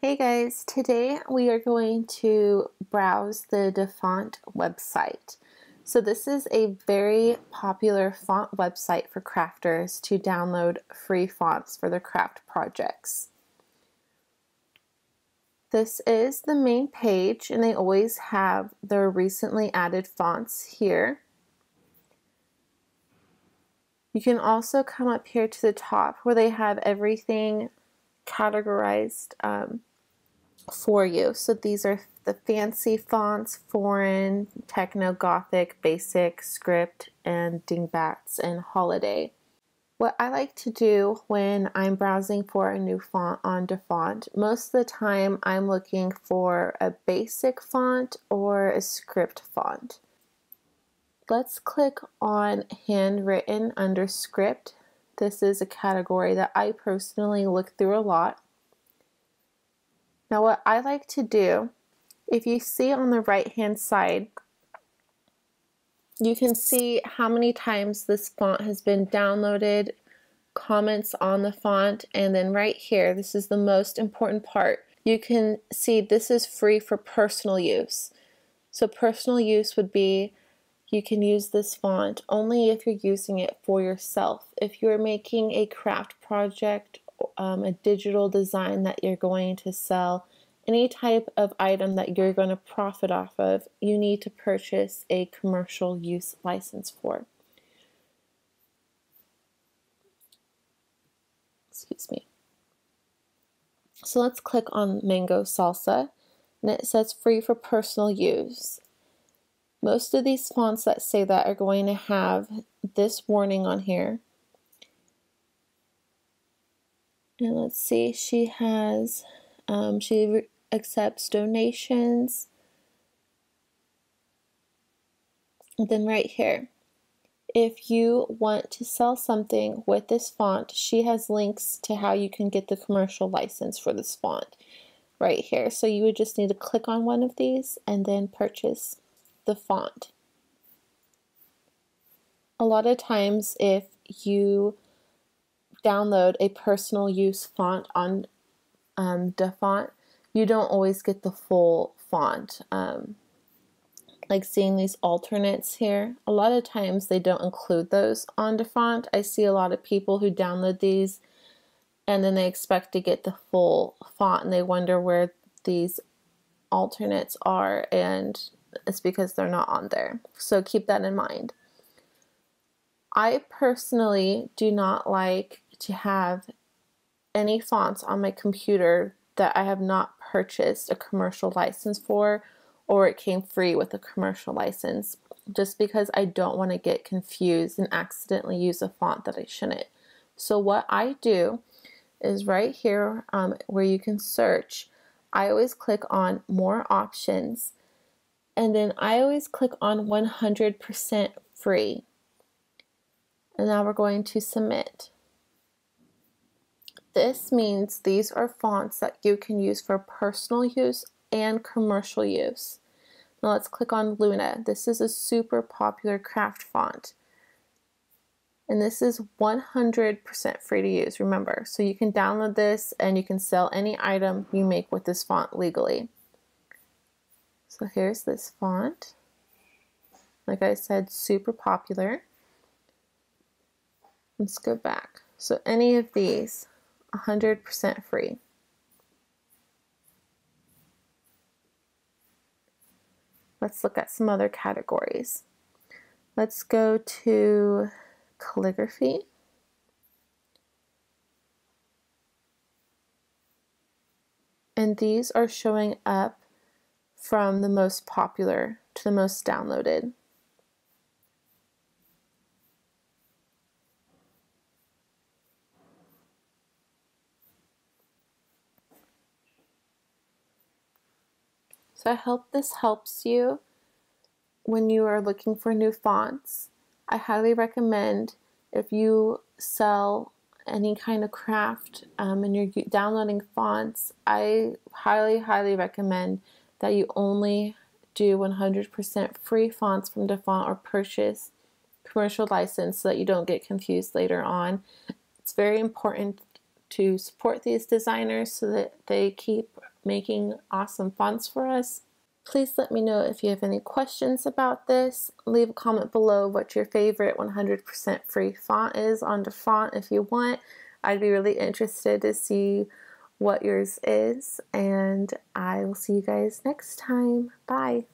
Hey guys, today we are going to browse the DaFont website. So this is a very popular font website for crafters to download free fonts for their craft projects. This is the main page and they always have their recently added fonts here. You can also come up here to the top where they have everything categorized for you. So these are the fancy fonts, foreign, techno, gothic, basic, script, and dingbats, and holiday. What I like to do when I'm browsing for a new font on DaFont, most of the time I'm looking for a basic font or a script font. Let's click on handwritten under script. This is a category that I personally look through a lot. Now what I like to do, if you see on the right hand side, you can see how many times this font has been downloaded, comments on the font, and then right here, this is the most important part. You can see this is free for personal use. So personal use would be you can use this font only if you're using it for yourself. If you're making a craft project, a digital design that you're going to sell, any type of item that you're going to profit off of, you need to purchase a commercial use license for. Excuse me. So let's click on Mango Salsa, and it says free for personal use. Most of these fonts that say that are going to have this warning on here. And let's see, she has, she accepts donations. And then right here, if you want to sell something with this font, she has links to how you can get the commercial license for this font right here. So you would just need to click on one of these and then purchase the font. A lot of times if you download a personal use font on DaFont, you don't always get the full font. Like seeing these alternates here, a lot of times they don't include those on DaFont. I see a lot of people who download these and then they expect to get the full font and they wonder where these alternates are, and it's because they're not on there. So keep that in mind. I personally do not like to have any fonts on my computer that I have not purchased a commercial license for, or it came free with a commercial license, just because I don't want to get confused and accidentally use a font that I shouldn't. So what I do is right here where you can search, I always click on more options. And then I always click on 100% free. And now we're going to submit. This means these are fonts that you can use for personal use and commercial use. Now let's click on Luna. This is a super popular craft font. And this is 100% free to use, remember. So you can download this and you can sell any item you make with this font legally. So here's this font. Like I said, super popular. Let's go back. So any of these, 100% free. Let's look at some other categories. Let's go to calligraphy. And these are showing up from the most popular to the most downloaded. So I hope this helps you when you are looking for new fonts. I highly recommend if you sell any kind of craft and you're downloading fonts, I highly recommend that you only do 100% free fonts from DaFont or purchase commercial license so that you don't get confused later on. It's very important to support these designers so that they keep making awesome fonts for us. Please let me know if you have any questions about this. Leave a comment below what your favorite 100% free font is on DaFont if you want. I'd be really interested to see what yours is, and I will see you guys next time. Bye!